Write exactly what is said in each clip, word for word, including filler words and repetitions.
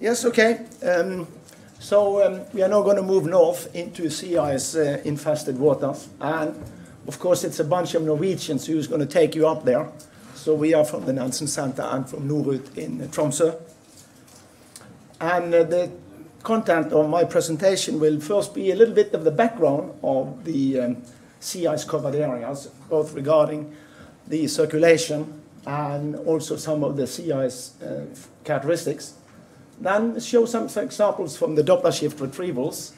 Yes, okay. Um, so um, we are now going to move north into sea ice uh, infested waters. And of course, it's a bunch of Norwegians who's going to take you up there. So we are from the Nansen Center and from Norut in uh, Tromsø. And uh, the content of my presentation will first be a little bit of the background of the um, sea ice covered areas, both regarding the circulation and also some of the sea ice uh, characteristics. Then show some examples from the Doppler shift retrievals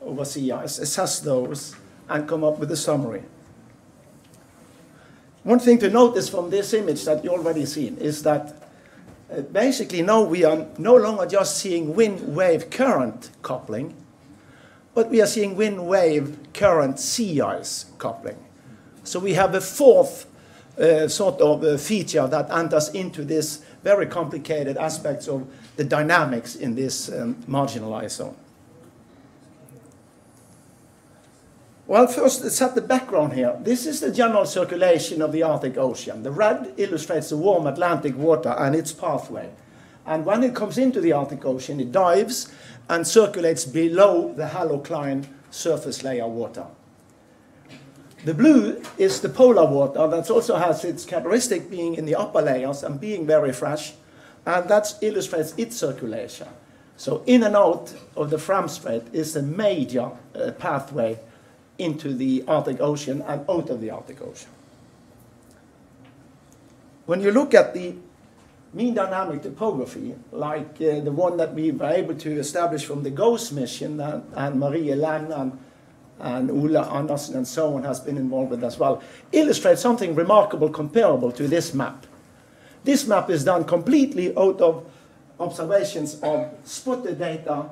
over sea ice, assess those, and come up with a summary. One thing to notice from this image that you already seen is that uh, basically now we are no longer just seeing wind-wave current coupling, but we are seeing wind-wave current sea ice coupling. So we have a fourth uh, sort of uh, feature that enters into this very complicated aspects of the dynamics in this um, marginalized zone. Well, first, let's set the background here. This is the general circulation of the Arctic Ocean. The red illustrates the warm Atlantic water and its pathway. And when it comes into the Arctic Ocean, it dives and circulates below the halocline surface layer water. The blue is the polar water that also has its characteristic being in the upper layers and being very fresh, and that illustrates its circulation. So in and out of the Fram Strait is a major uh, pathway into the Arctic Ocean and out of the Arctic Ocean. When you look at the mean dynamic topography, like uh, the one that we were able to establish from the GOCE mission, and, and Marie Lang and and Ulla Andersen and so on has been involved with as well, illustrates something remarkable comparable to this map. This map is done completely out of observations of spotted data,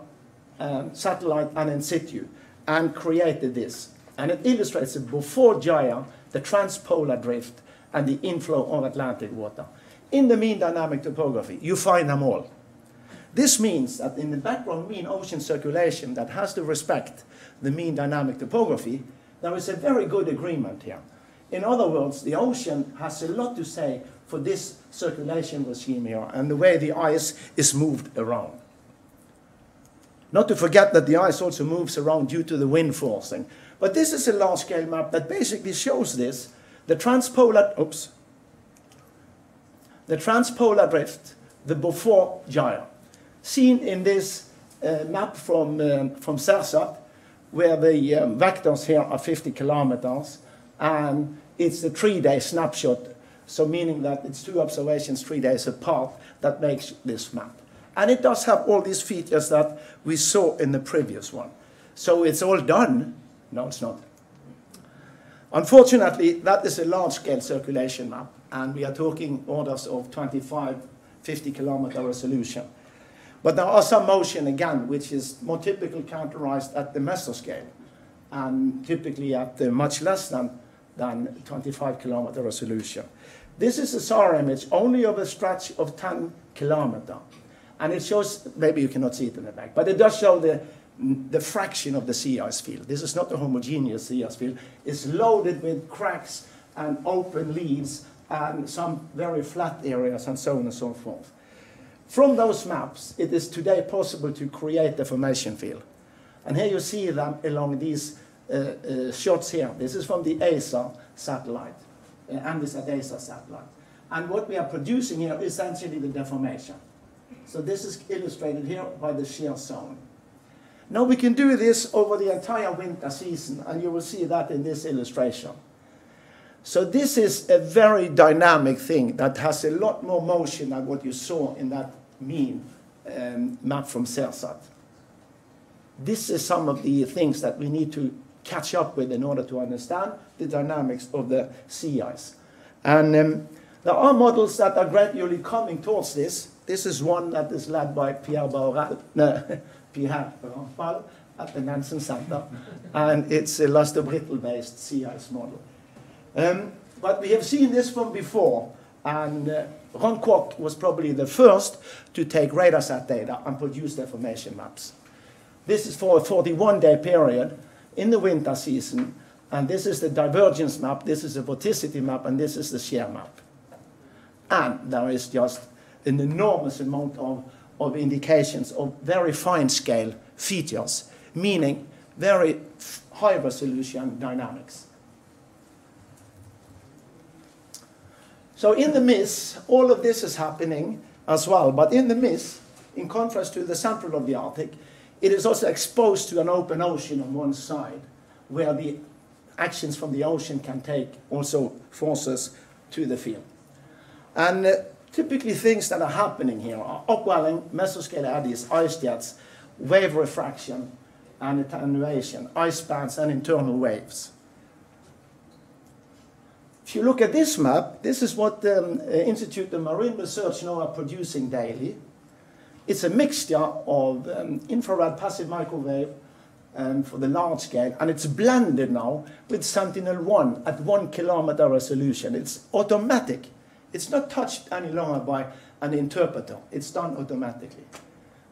um, satellite and in situ, and created this. And it illustrates the Beaufort Gyre, the transpolar drift, and the inflow of Atlantic water. In the mean dynamic topography, you find them all. This means that in the background mean ocean circulation that has to respect the mean dynamic topography, there is a very good agreement here. In other words, the ocean has a lot to say for this circulation regime here and the way the ice is moved around. Not to forget that the ice also moves around due to the wind forcing. But this is a large-scale map that basically shows this, the transpolar, oops, the transpolar drift, the Beaufort Gyre, seen in this uh, map from, um, from Cersat, where the um, vectors here are fifty kilometers, and it's a three-day snapshot, so meaning that it's two observations three days apart that makes this map. And it does have all these features that we saw in the previous one. So it's all done. No, it's not. Unfortunately, that is a large-scale circulation map, and we are talking orders of twenty-five, fifty kilometer resolution. But there are some motion again, which is more typically characterized at the mesoscale, and typically at the much less than, than twenty-five kilometer resolution. This is a S A R image only of a stretch of ten kilometer. And it shows, maybe you cannot see it in the back, but it does show the, the fraction of the sea ice field. This is not a homogeneous sea ice field. It's loaded with cracks and open leaves and some very flat areas and so on and so forth. From those maps, it is today possible to create the formation field. And here you see them along these uh, uh, shots here. This is from the A S A R satellite, uh, Envisat A S A R satellite. And what we are producing here is essentially the deformation. So this is illustrated here by the shear zone. Now we can do this over the entire winter season, and you will see that in this illustration. So this is a very dynamic thing that has a lot more motion than what you saw in that mean um, map from Cersat. This is some of the things that we need to catch up with in order to understand the dynamics of the sea ice. And um, there are models that are gradually coming towards this. This is one that is led by Pierre Baurat, no, Pierre Baurat at the Nansen Center, and it's a Lustre-Brittle based sea ice model. Um, but we have seen this from before, and uh, Ron Kwok was probably the first to take Radarsat data and produce deformation maps. This is for a forty-one day period in the winter season, and this is the divergence map, this is the vorticity map, and this is the shear map. And there is just an enormous amount of, of indications of very fine-scale features, meaning very high-resolution dynamics. So in the M I S, all of this is happening as well, but in the M I S, in contrast to the central of the Arctic, it is also exposed to an open ocean on one side, where the actions from the ocean can take also forces to the field. And uh, typically things that are happening here are upwelling, mesoscale eddies, ice jets, wave refraction and attenuation, ice bands and internal waves. If you look at this map, this is what the um, Institute of Marine Research now are producing daily. It's a mixture of um, infrared passive microwave um, for the large scale, and it's blended now with Sentinel one at one kilometer resolution. It's automatic. It's not touched any longer by an interpreter. It's done automatically.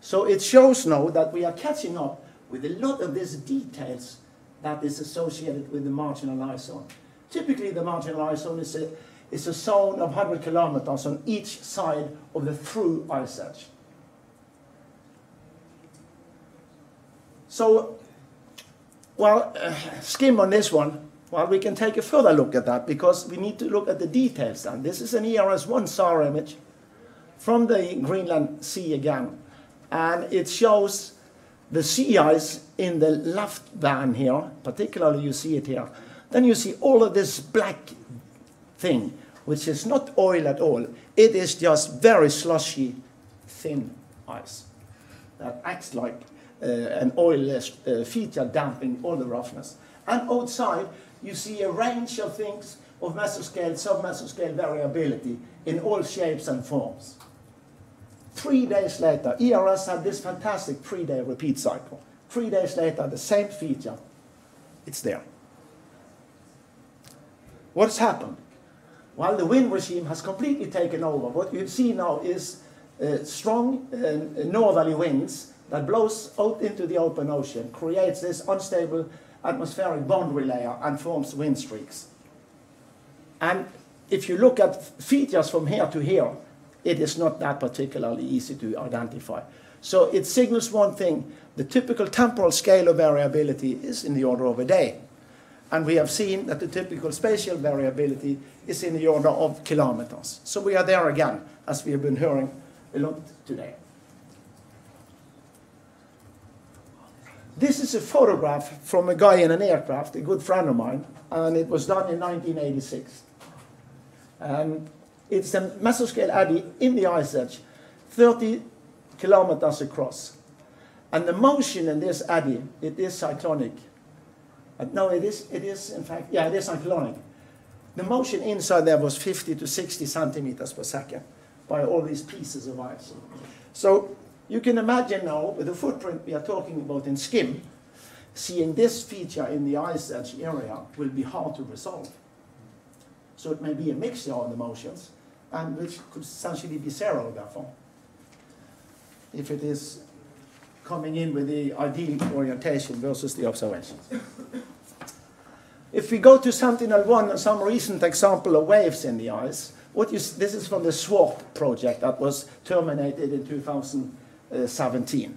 So it shows now that we are catching up with a lot of these details that is associated with the marginalized zone. Typically, the marginalized zone is a, is a zone of one hundred kilometers on each side of the through ice edge. So, well, uh, skim on this one. Well, we can take a further look at that because we need to look at the details then. This is an E R S one S A R image from the Greenland Sea again. And it shows the sea ice in the left band here, particularly you see it here. Then you see all of this black thing, which is not oil at all. It is just very slushy, thin ice that acts like uh, an oil uh, feature damping all the roughness. And outside, you see a range of things of mesoscale, sub-mesoscale variability in all shapes and forms. Three days later, E R S had this fantastic three-day repeat cycle. Three days later, the same feature, it's there. What's happened? Well, the wind regime has completely taken over. What you see now is uh, strong uh, northerly winds that blows out into the open ocean, creates this unstable atmospheric boundary layer and forms wind streaks. And if you look at features from here to here, it is not that particularly easy to identify. So it signals one thing. The typical temporal scale of variability is in the order of a day. And we have seen that the typical spatial variability is in the order of kilometers. So we are there again, as we have been hearing a lot today. This is a photograph from a guy in an aircraft, a good friend of mine, and it was done in nineteen eighty-six. And it's a mesoscale eddy in the ice edge, thirty kilometers across. And the motion in this eddy, it is cyclonic. No, it is, it is, in fact, yeah, it is cyclonic. The motion inside there was fifty to sixty centimeters per second by all these pieces of ice. So you can imagine now, with the footprint we are talking about in skim, seeing this feature in the ice edge area will be hard to resolve. So it may be a mixture of the motions, and which could essentially be zero, therefore, if it is coming in with the ideal orientation versus the observations. If we go to Sentinel one and some recent example of waves in the ice, what you, this is from the SWOT project that was terminated in two thousand seventeen.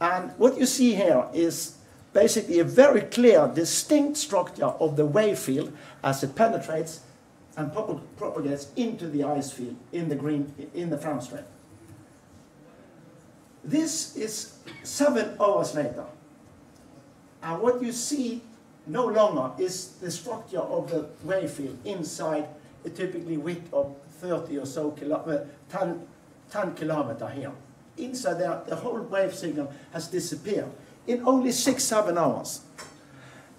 And what you see here is basically a very clear, distinct structure of the wave field as it penetrates and prop propagates into the ice field in the, green, in the Fram Strait. This is seven hours later. And what you see no longer is the structure of the wave field inside a typically width of thirty or so, ten kilometers here. Inside there, the whole wave signal has disappeared in only six, seven hours.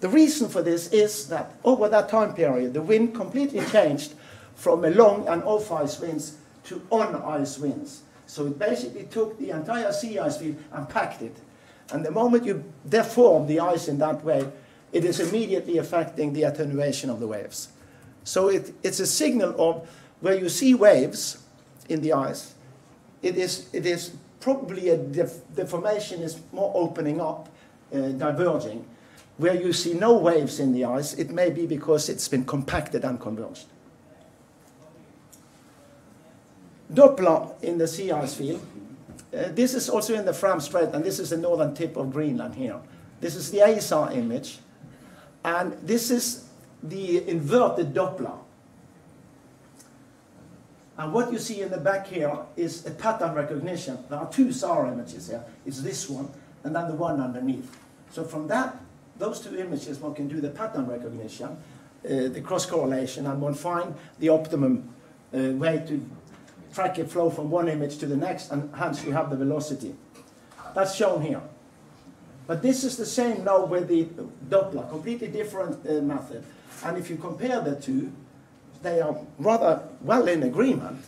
The reason for this is that over that time period, the wind completely changed from along and off ice winds to on ice winds. So it basically took the entire sea ice field and packed it. And the moment you deform the ice in that way, it is immediately affecting the attenuation of the waves. So it, it's a signal of where you see waves in the ice, it is, it is probably a def deformation is more opening up, uh, diverging. Where you see no waves in the ice, it may be because it's been compacted and converged. Doppler in the sea ice field Uh, this is also in the Fram Strait, and this is the northern tip of Greenland here. This is the A S A R image, and this is the inverted Doppler. And what you see in the back here is a pattern recognition. There are two S A R images here. It's this one, and then the one underneath. So from that, those two images, one can do the pattern recognition, uh, the cross-correlation, and one find the optimum uh, way to track a flow from one image to the next, and hence you have the velocity. That's shown here. But this is the same now with the Doppler, completely different uh, method. And if you compare the two, they are rather well in agreement.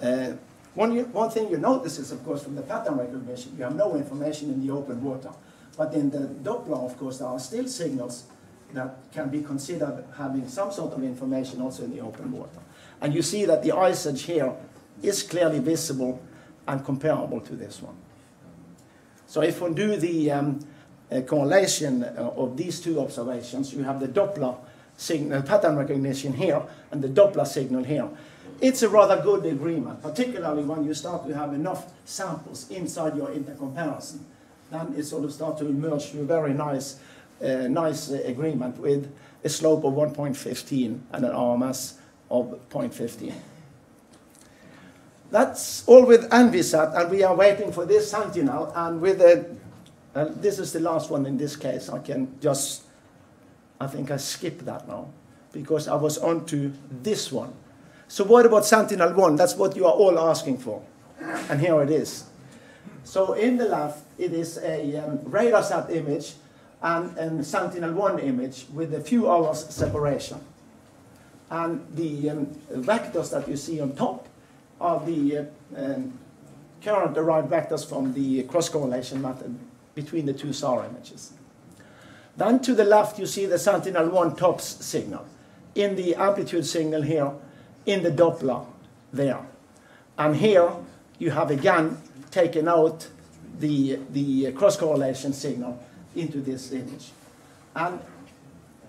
Uh, one, you, one thing you notice is, of course, from the pattern recognition, you have no information in the open water. But in the Doppler, of course, there are still signals that can be considered having some sort of information also in the open water. And you see that the ice edge here is clearly visible and comparable to this one. So if one do the um, uh, correlation uh, of these two observations, you have the Doppler signal, pattern recognition here, and the Doppler signal here. It's a rather good agreement, particularly when you start to have enough samples inside your intercomparison. Then it sort of starts to emerge to a very nice, uh, nice uh, agreement with a slope of one point one five and an R M S of zero point one five. That's all with Envisat, and we are waiting for this Sentinel, and with a, uh, this is the last one in this case. I can just, I think I skip that now, because I was on to this one. So what about Sentinel one? That's what you are all asking for, and here it is. So in the left, it is a um, Radarsat image and a Sentinel one image with a few hours separation. And the um, vectors that you see on top are the uh, um, current derived vectors from the cross-correlation method between the two S A R images. Then to the left, you see the Sentinel one TOPS signal in the amplitude signal here, in the Doppler there. And here, you have again taken out the, the cross-correlation signal into this image. And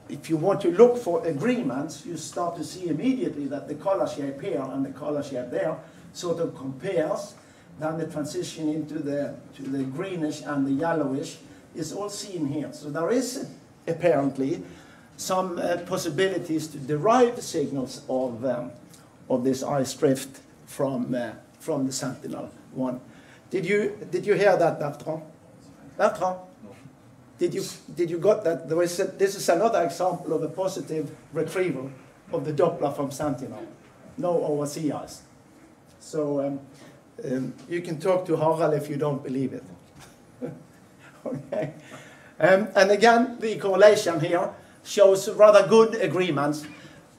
if you want to look for agreements, you start to see immediately that the color shape here and the color shape there sort of compares. Then the transition into the, to the greenish and the yellowish is all seen here. So there is apparently some uh, possibilities to derive signals of, um, of this ice drift from, uh, from the Sentinel one. Did you, did you hear that, Bertrand? Bertrand? Did you, did you got that? There is a, this is another example of a positive retrieval of the Doppler from Sentinel. No over sea ice. So um, um, you can talk to Harald if you don't believe it. Okay. Um, and again, the correlation here shows rather good agreements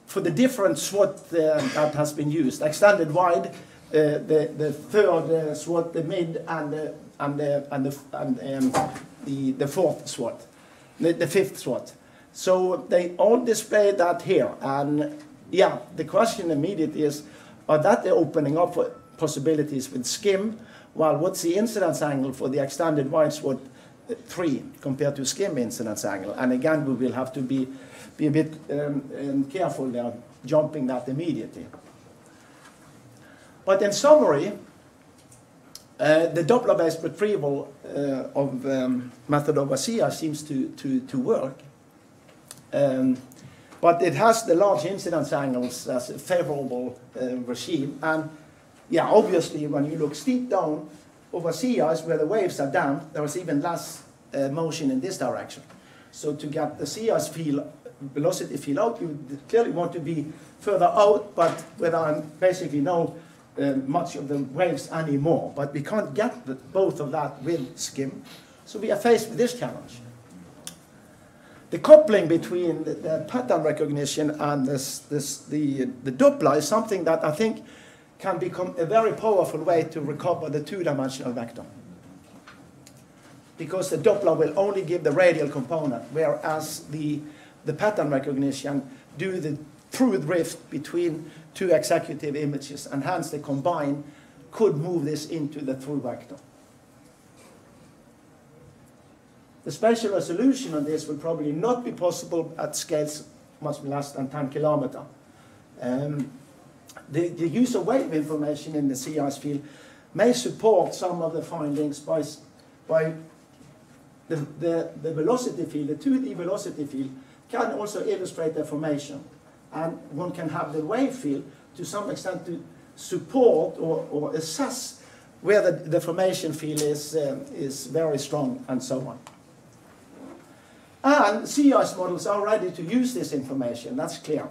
for the different SWOT uh, that has been used. Extended wide, uh, the, the third uh, SWOT, the mid, and the, and the, and the, and, um, The, the fourth SWOT, the, the fifth SWOT. So they all display that here. And yeah, the question immediately is, are that they're opening up for possibilities with SKIM? Well, what's the incidence angle for the extended wide SWOT three compared to SKIM incidence angle? And again, we will have to be, be a bit um, careful there, jumping that immediately. But in summary, Uh, the Doppler-based retrieval uh, of um, method over sea ice seems to, to, to work. Um, but it has the large incidence angles as a favorable uh, regime. And yeah, obviously when you look steep down over sea ice where the waves are down, there is even less uh, motion in this direction. So to get the sea ice feel, velocity feel out, you clearly want to be further out, but where there are basically no Uh, much of the waves anymore, but we can't get the, both of that with SKIM, so we are faced with this challenge. The coupling between the, the pattern recognition and this, this, the, the Doppler is something that I think can become a very powerful way to recover the two-dimensional vector, because the Doppler will only give the radial component, whereas the, the pattern recognition do the through drift between two executive images, and hence the combine could move this into the through vector. The spatial resolution on this will probably not be possible at scales much less than ten kilometers. Um, the, the use of wave information in the sea ice field may support some of the findings by, by the, the, the velocity field, the two D velocity field can also illustrate their formation. And one can have the wave field to some extent to support or, or assess where the, the formation field is, um, is very strong and so on. And sea ice models are ready to use this information, that's clear.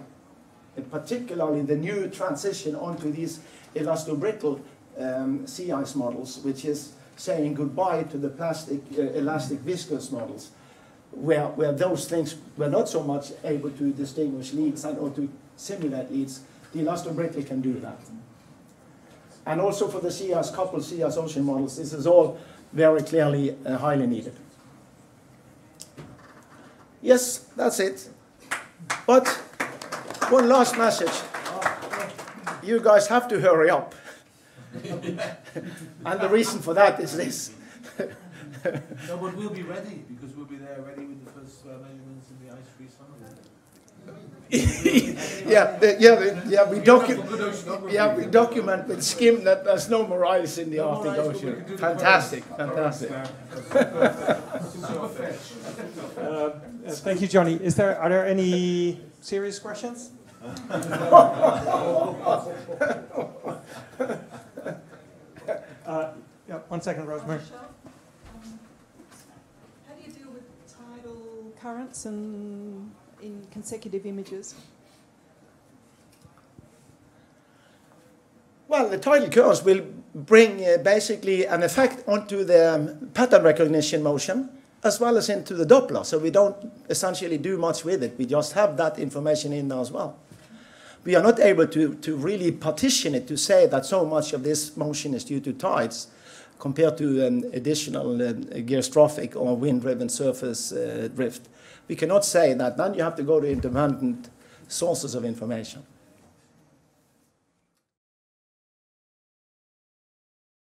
And particularly the new transition onto these Lustre-Brittle um, sea ice models, which is saying goodbye to the plastic, uh, elastic viscous models, where, where those things were not so much able to distinguish leads and, or to simulate leads. The Lustre-Brittle can do that. And also for the sea ice coupled sea ice ocean models, this is all very clearly uh, highly needed. Yes, that's it. But one last message. You guys have to hurry up. And the reason for that is this. No, but we'll be ready, because we'll be there ready with the first uh, measurements in the ice-free summer. yeah, the, yeah, the, yeah, we docu yeah, we document with SKIM that there's no more ice in the no Arctic ice, Ocean. Fantastic, fantastic. Uh, thank you, Johnny. Is there, are there any serious questions? uh, yeah, one second, Rosemary. Um, how do you deal with tidal currents and in consecutive images? Well, the tidal currents will bring uh, basically an effect onto the um, pattern recognition motion, as well as into the Doppler, so we don't essentially do much with it. We just have that information in there as well. We are not able to, to really partition it to say that so much of this motion is due to tides compared to an additional uh, geostrophic or wind-driven surface uh, drift. We cannot say that. Then you have to go to independent sources of information.